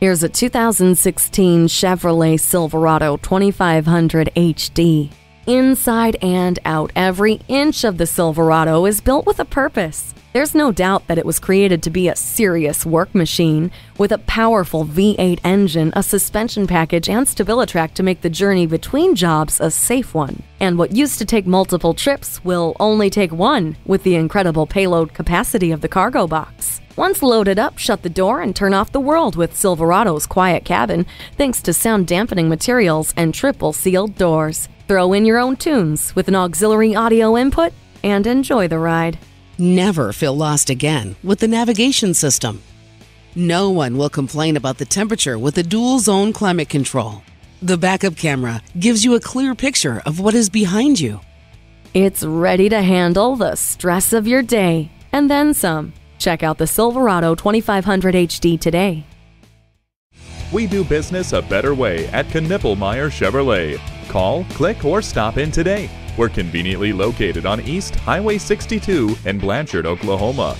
Here's a 2016 Chevrolet Silverado 2500 HD. Inside and out, every inch of the Silverado is built with a purpose. There's no doubt that it was created to be a serious work machine, with a powerful V8 engine, a suspension package, and Stabilitrack to make the journey between jobs a safe one. And what used to take multiple trips will only take one with the incredible payload capacity of the cargo box. Once loaded up, shut the door and turn off the world with Silverado's quiet cabin, thanks to sound dampening materials and triple sealed doors. Throw in your own tunes with an auxiliary audio input and enjoy the ride. Never feel lost again with the navigation system. No one will complain about the temperature with the dual-zone climate control. The backup camera gives you a clear picture of what is behind you. It's ready to handle the stress of your day and then some. Check out the Silverado 2500 HD today. We do business a better way at Knippelmier Chevrolet. Call, click, or stop in today. We're conveniently located on East Highway 62 in Blanchard, Oklahoma.